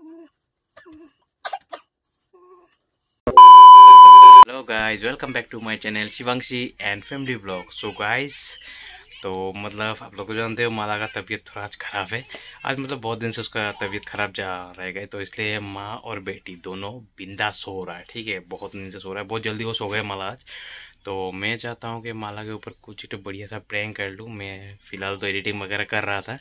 Hello guys, welcome back to my channel Shivanshi and family blog. So guys, तो मतलब आप लोग को जानते हो माला का तबीयत थोड़ा आज ख़राब है। आज मतलब बहुत दिन से उसका तबीयत ख़राब जा रहेगा, तो इसलिए माँ और बेटी दोनों बिंदास सो रहा है। ठीक है, बहुत दिन से सो रहा है, बहुत जल्दी वो सो गए माला आज। तो मैं चाहता हूँ कि माला के ऊपर कुछ तो बढ़िया सा प्रैंक कर लूँ। मैं फ़िलहाल तो एडिटिंग वगैरह कर रहा था,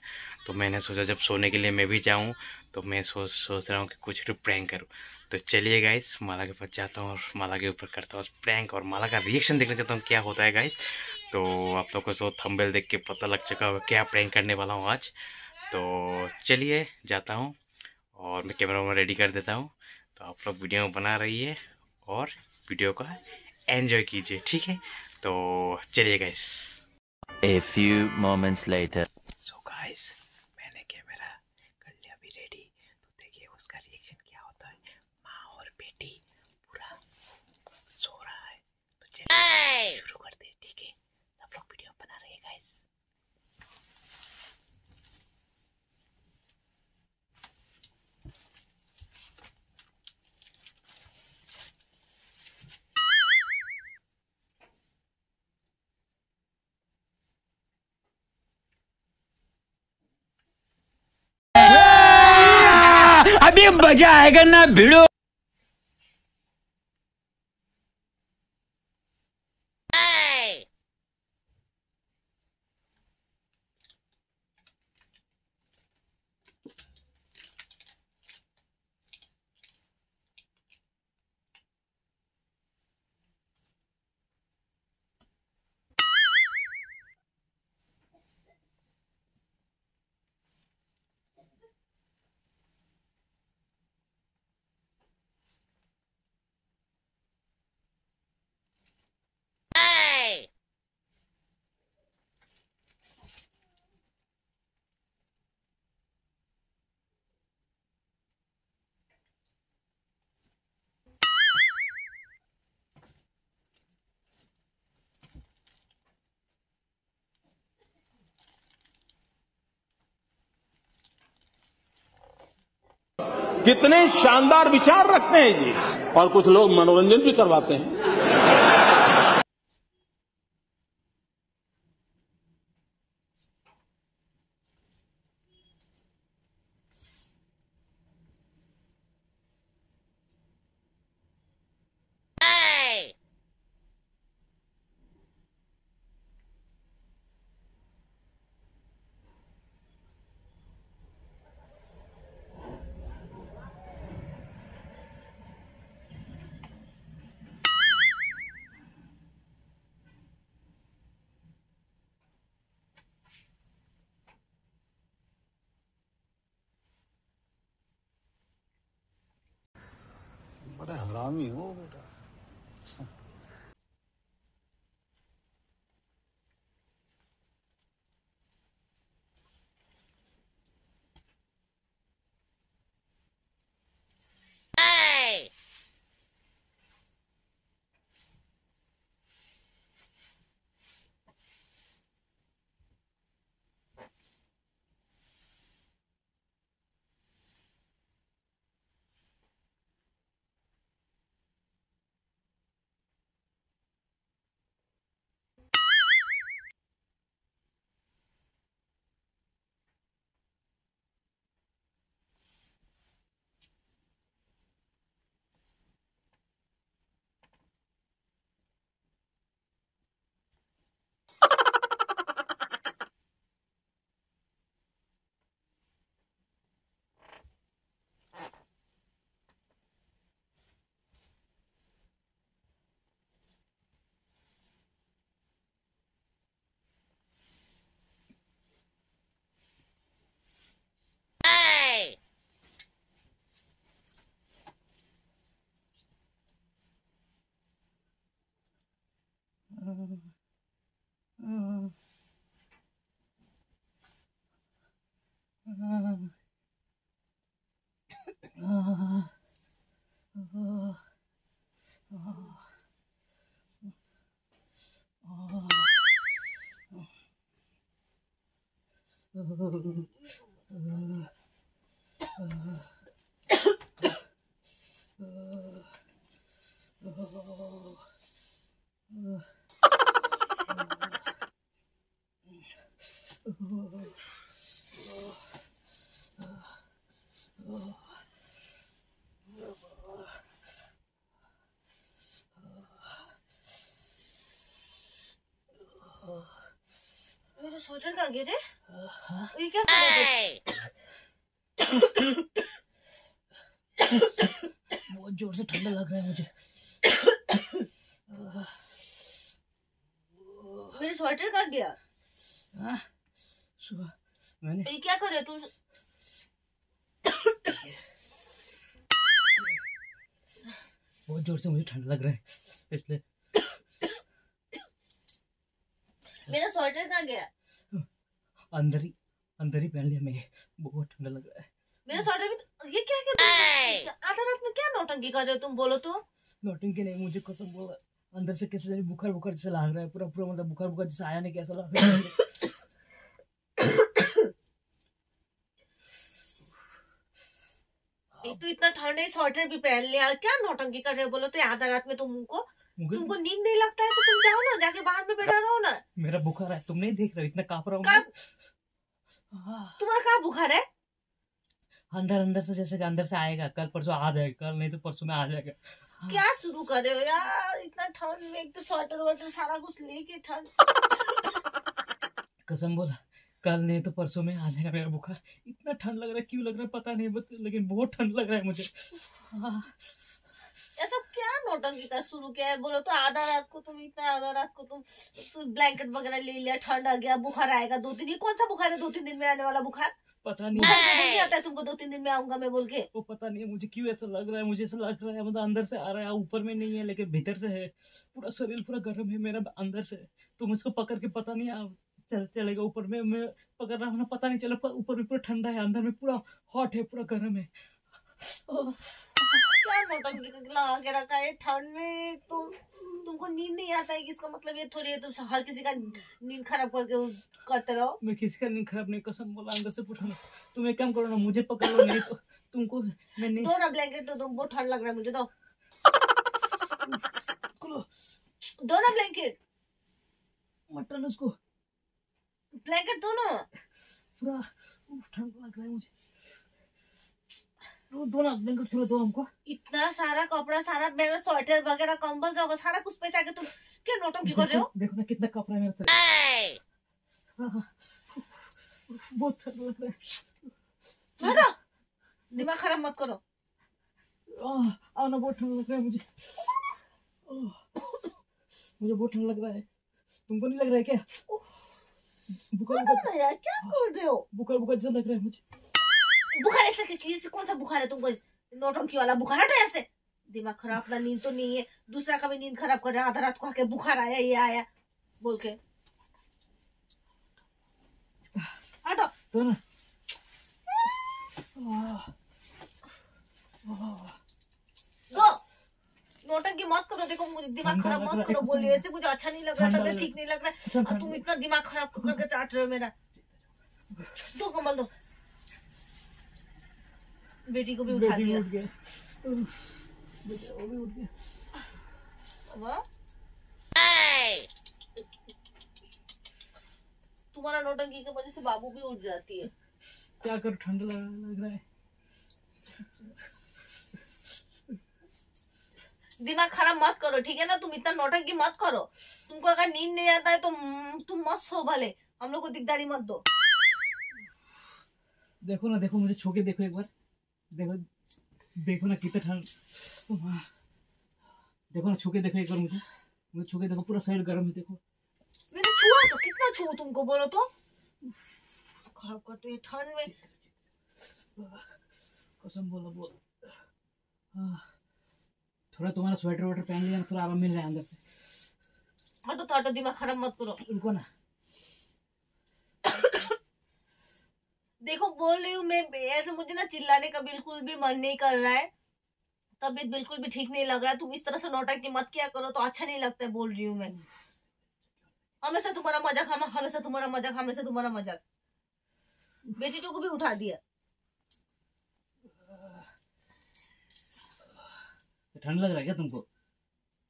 तो मैंने सोचा जब सोने के लिए मैं भी जाऊँ, तो मैं सोच रहा हूँ कि कुछ तो प्रैंक करूँ। तो चलिए गाइस, माला के पास जाता हूँ और माला के ऊपर करता हूँ प्रैंक, और माला का रिएक्शन देखना चाहता हूँ क्या होता है गाइस। तो आप लोग को तो थंबनेल देख के पता लग चुका होगा क्या प्रैंक करने वाला हूँ आज। तो चलिए जाता हूँ और मैं कैमरा वगैरह रेडी कर देता हूँ। तो आप लोग वीडियो बना रहिए और वीडियो का एंजॉय कीजिए, ठीक है। तो चलिए guys. A few moments later. So guys, मैंने कैमरा कर लिया अभी रेडी, तो देखिए उसका रिएक्शन क्या होता है। माँ और बेटी पूरा सो रहा है, तो चलिए शुरू करते हैं, ठीक है। आप लोग वीडियो बना रहे हैं गाइस। अभी मजा आएगा ना भिड़ो। कितने शानदार विचार रखते हैं जी, और कुछ लोग मनोरंजन भी करवाते हैं। बड़ा हरामी हो बेटा। स्वेटर कहाँ गया रे? ये क्या बहुत जोर से ठंडा लग रहा है मुझे। मेरे स्वेटर कहाँ गया? सुबह मैंने ये क्या कर रहे तुम? बहुत जोर से मुझे ठंड लग रहा है इसलिए। मेरा स्वेटर कहाँ गया? अंदर ही पहन लिया मैंने, बहुत ठंडा लग रहा है। मेरा स्वेटर भी ये क्या क्या? आधा रात में क्या नौटंकी कर रहे हो तुम? बोलो तो। नौटंकी नहीं, मुझे कसम बोला अंदर से कैसे बुखार बुखार जैसा लग रहा है, पूरा पूरा मतलब बुखार जैसे आया नहीं कैसा लग रहा है। तो इतना ठंड है, स्वेटर भी पहन लिया, क्या नौटंकी कर रहे हो बोलो तो? आधा रात में तुमको नींद नहीं लगता है तो तुम जाओ ना, जाके बाहर में बैठा रहो ना। मेरा बुखार है, तुम नहीं देख रहे हो इतना कांप रहा हूँ। तुम्हारा क्या बुखार है? अंदर से, जैसे अंदर से आएगा, कल परसों आ जाएगा, कल नहीं तो परसों में आ जाएगा। क्या शुरू कर रहे हो यार इतना ठंड में, एक तो स्वेटर वेटर सारा कुछ लेके ठंड। कसम बोला कल नहीं तो परसों में आ जाएगा मेरा बुखार। इतना ठंड लग रहा है, क्यों लग रहा है पता नहीं, लेकिन बहुत ठंड लग रहा है मुझे। ऐसा क्या नौटंकी का शुरू किया है बोलो तो? आधा रात को तुम ब्लैंकेट वगैरह ले लिया, ठंड आ गया, बुखार आएगा 2-3 दिन। कौन सा बुखार है 2-3 दिन में आने वाला बुखार? पता नहीं, नहीं आता है तुमको 2-3 दिन में आऊंगा मैं बोल के। वो पता नहीं है मुझे क्यों ऐसा लग रहा है। मुझे ऐसा लग रहा है मतलब अंदर से आ रहा है, ऊपर में नहीं है लेकिन भीतर से है, पूरा शरीर पूरा गर्म है मेरा अंदर से। तुम इसको पकड़ के पता नहीं चलेगा ऊपर में, मैं पकड़ रहा हूँ ना, पता नहीं चला। ऊपर में पूरा ठंडा है, अंदर में पूरा हॉट है, पूरा गर्म है। क्या नौटंकी लगा के रखा है ठंड में? तुमको नींद नहीं आता है, इसका मतलब ये थोड़ी है तुम हर किसी का नींद खराब करते रहो। मैं किसी का नींद खराब नहीं, कसम बोला अंदर से पूरा। तुम एक काम करो ना, मुझे पकड़ लो नहीं तो तुमको मैं नहीं। दो ना ब्लैंकेट, दो, बहुत ठंड लग रहा है मुझे, दो ना ब्लैंकेट। मटन उसको ब्लैंकेट दो ना, पूरा ठंड लग रहा है मुझे। दो ना ब्लैंकेट, छोड़ दो हमको। इतना सारा कपड़ा, सारा मेरा स्वेटर वगैरह, कंबल का सारा कुछ पे जाके तुम क्या नौटंकी कर रहे हो? देखो ना कितना कपड़ा है मेरे साथ, बहुत ठंड लग रहा है। दिमाग खराब मत करो, आओ ना, बहुत ठंड लग रहा है मुझे। मुझे बहुत ठंड लग रहा है, तुमको नहीं लग रहा है क्या? बुखार यार क्या कर रहे हो? बुखार जैसा लग रहा है मुझे। बुखार ऐसा किसी, कौन सा बुखार है तुमको? नौटंकी वाला बुखार हटा ऐसे। दिमाग खराब, अपना नींद तो नहीं है, दूसरा का भी नींद खराब कर रहा है। आधा रात को आके बुखार आया, ये आया बोल के हटो तो ना। नौटंकी मत करो, देखो मुझे दिमाग खराब मत करो, बोल रही ऐसे, मुझे अच्छा नहीं लग रहा, तबीयत ठीक नहीं लग रहा है। तुम इतना दिमाग खराब करके चाट रहे हो मेरा। दो कंबल दो, बेटी को भी उठा दिया, उठ गया बेटा, वो भी उठ गया। तुम्हारा नौटंकी की वजह से बाबू भी उठ जाती है। क्या करो, ठंड लग रहा है, दिमाग खराब मत करो ठीक है ना। तुम इतना नौटंकी मत करो, तुमको अगर नींद नहीं आता है तो तुम मत सो भले, हम लोग को दिकदारी मत दो। देखो ना, देखो मुझे छू के देखो एक बार, देखो ना कितना ठंड, देखो ना छू के देखो एक बार मुझे छू के देखो, पूरा शरीर गर्म है। देखो मैंने छुआ तो कितना छू तुमको बोलो तो, खराब करते हैं ठंड में कसम बोला। थोड़ा तुम्हारा स्वेटर वेटर पहन लिया, थोड़ा आराम मिल रहा है अंदर से। हटो, दिमाग खराब मत करो, रुको ना। देखो बोल रही हूँ मैं ऐसे, मुझे ना चिल्लाने का बिल्कुल भी मन नहीं कर रहा है, तबीयत बिल्कुल भी ठीक नहीं लग रहा है। तुम इस तरह से नौटंकी मत किया करो तो अच्छा नहीं लगता है, बोल रही हूँ मैं। हमेशा तुम्हारा मजाक। बेटी को भी उठा दिया, ठंड लग रहा है क्या तुमको?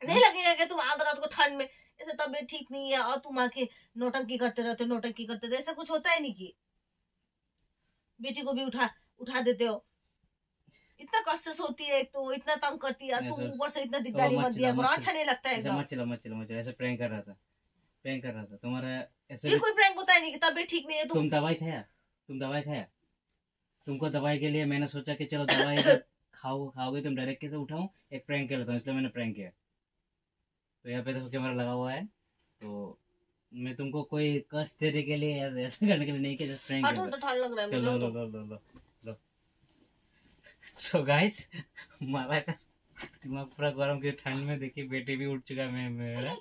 नहीं लगेगा क्या? तुम आधा रात को ठंड में ऐसे, तबीयत ठीक नहीं है और तुम आके नौटंकी करते रहते। ऐसा कुछ होता है नहीं कि बेटी को भी उठा देते हो। इतना कष्ट होती है, एक तो इतना तंग करती है, तुम ऊपर से इतना दिकदारी मत दिया करो, अच्छा नहीं लगता है। ऐसे प्रैंक कर रहा था प्रैंक कर रहा था तुम्हारा ऐसे बिल्कुल प्रैंक होता है नहीं कि तबीयत ठीक नहीं है। तुम दवाई खाया तुमको दवाई के लिए मैंने सोचा कि चलो दवाई खाओगे तुम डायरेक्ट कैसे उठाऊं एक प्रैंक कर लेता हूं इसलिए मैंने प्रैंक किया। तो यहाँ पे देखो कैमरा लगा हुआ है तो मैं तुमको कोई कष्ट देने के लिए ऐसे करने के लिए नहीं किया जस्ट प्रैंक कर। सो गाइस माला का दिमाग पूरा गरम के ठंड में देखिए बेटे भी उठ चुका है मेरा।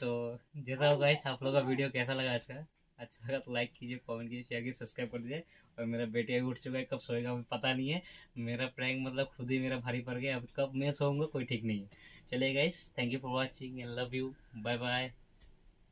तो जैसा हो गाइस आप लोगों का वीडियो कैसा लगा आज का अच्छा लगा तो लाइक कीजिए कमेंट कीजिए शेयर कीजिए सब्सक्राइब कर दीजिए। और मेरा बेटा भी उठ चुका है कब सोएगा पता नहीं है। मेरा प्रैंक मतलब खुद ही मेरा भारी पड़ गया अब कब मैं सोऊंगा कोई ठीक नहीं है। चलिए guys thank you for watching and love you bye bye.